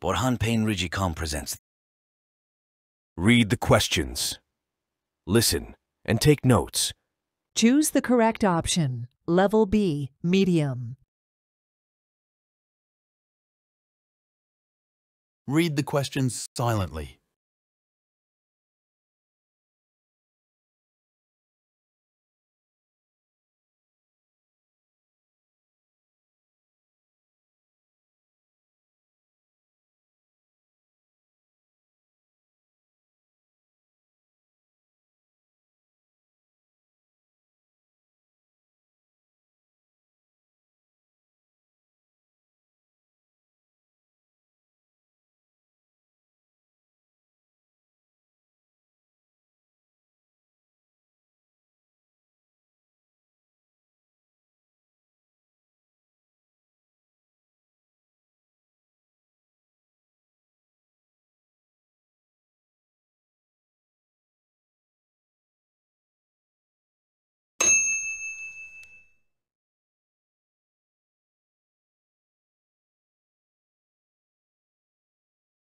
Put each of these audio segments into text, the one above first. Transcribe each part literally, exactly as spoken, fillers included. Burhan Peynirci Khan presents. Read the questions. Listen and take notes. Choose the correct option. Level B, medium. Read the questions silently.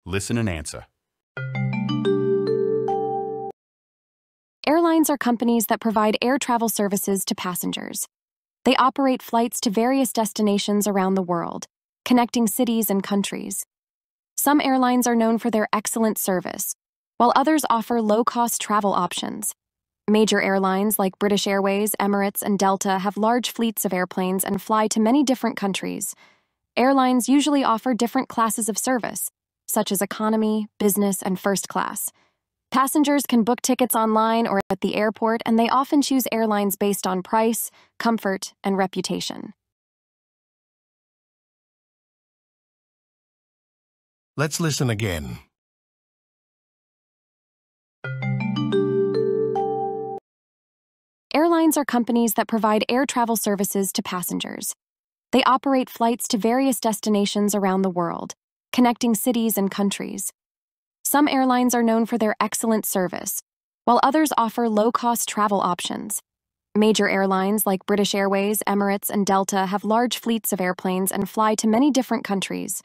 Listen and answer. Airlines are companies that provide air travel services to passengers. They operate flights to various destinations around the world, connecting cities and countries. Some airlines are known for their excellent service, while others offer low-cost travel options. Major airlines like British Airways, Emirates, and Delta have large fleets of airplanes and fly to many different countries. Airlines usually offer different classes of service, such as economy, business, and first class. Passengers can book tickets online or at the airport, and they often choose airlines based on price, comfort, and reputation. Let's listen again. Airlines are companies that provide air travel services to passengers. They operate flights to various destinations around the world, connecting cities and countries. Some airlines are known for their excellent service, while others offer low-cost travel options. Major airlines like British Airways, Emirates, and Delta have large fleets of airplanes and fly to many different countries.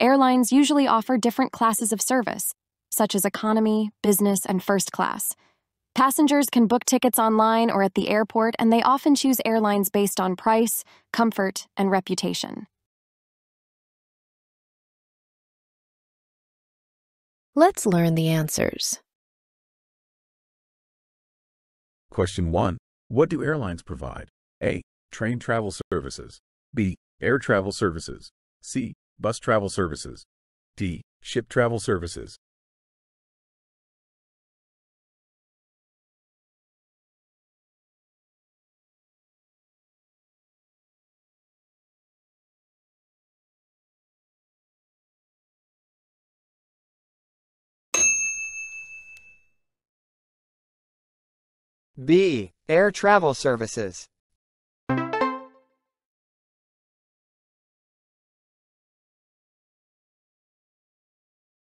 Airlines usually offer different classes of service, such as economy, business, and first class. Passengers can book tickets online or at the airport, and they often choose airlines based on price, comfort, and reputation. Let's learn the answers. Question one. What do airlines provide? A. Train travel services. B. Air travel services. C. Bus travel services. D. Ship travel services. B. Air travel services.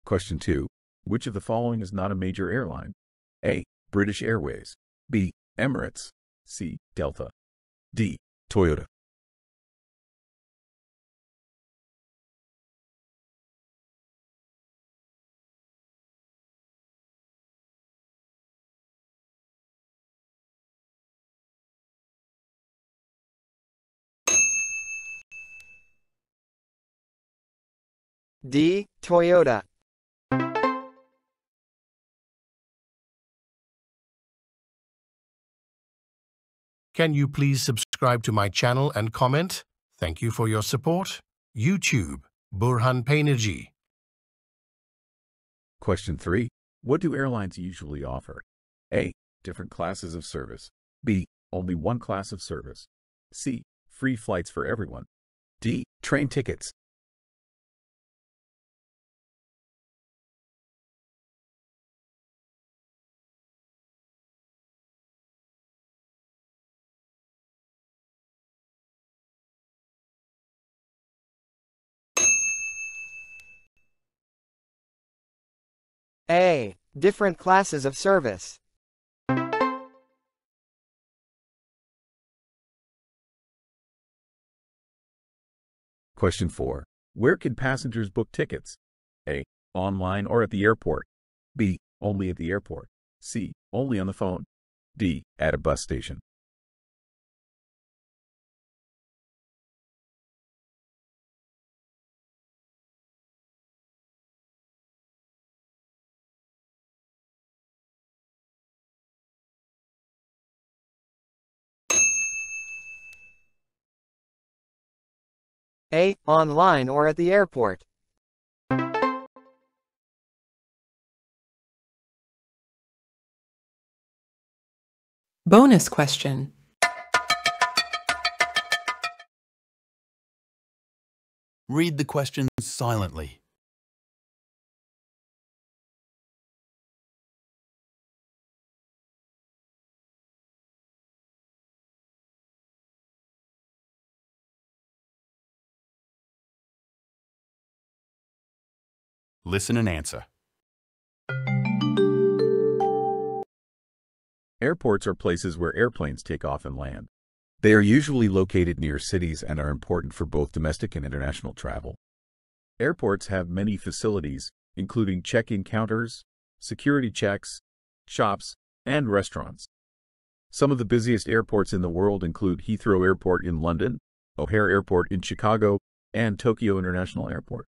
Question two. Which of the following is not a major airline? A. British Airways. B. Emirates. C. Delta. D. Toyota. D. Toyota. Can you please subscribe to my channel and comment? Thank you for your support. YouTube, Burhan Peynirci. Question three. What do airlines usually offer? A. Different classes of service. B. Only one class of service. C. Free flights for everyone. D. Train tickets. A. Different classes of service. Question four. Where can passengers book tickets? A. Online or at the airport. B. Only at the airport. C. Only on the phone. D. At a bus station. A. Online or at the airport. Bonus question. Read the questions silently. Listen and answer. Airports are places where airplanes take off and land. They are usually located near cities and are important for both domestic and international travel. Airports have many facilities, including check-in counters, security checks, shops, and restaurants. Some of the busiest airports in the world include Heathrow Airport in London, O'Hare Airport in Chicago, and Tokyo International Airport.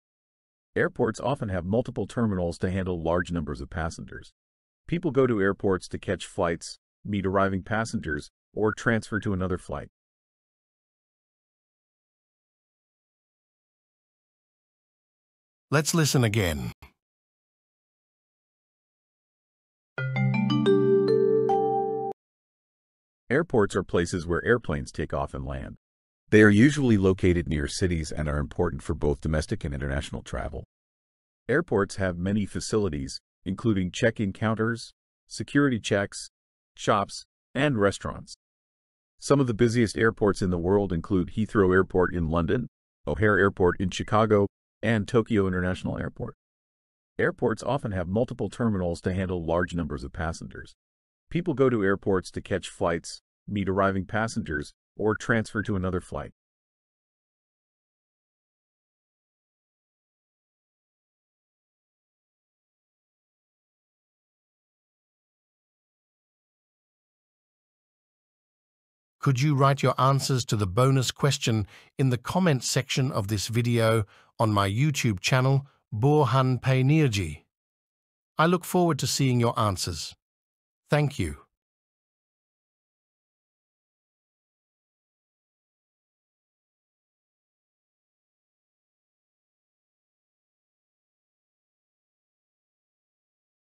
Airports often have multiple terminals to handle large numbers of passengers. People go to airports to catch flights, meet arriving passengers, or transfer to another flight. Let's listen again. Airports are places where airplanes take off and land. They are usually located near cities and are important for both domestic and international travel. Airports have many facilities, including check-in counters, security checks, shops, and restaurants. Some of the busiest airports in the world include Heathrow Airport in London, O'Hare Airport in Chicago, and Tokyo International Airport. Airports often have multiple terminals to handle large numbers of passengers. People go to airports to catch flights, meet arriving passengers, or transfer to another flight. Could you write your answers to the bonus question in the comments section of this video on my YouTube channel, Burhan Peynirci? I look forward to seeing your answers. Thank you.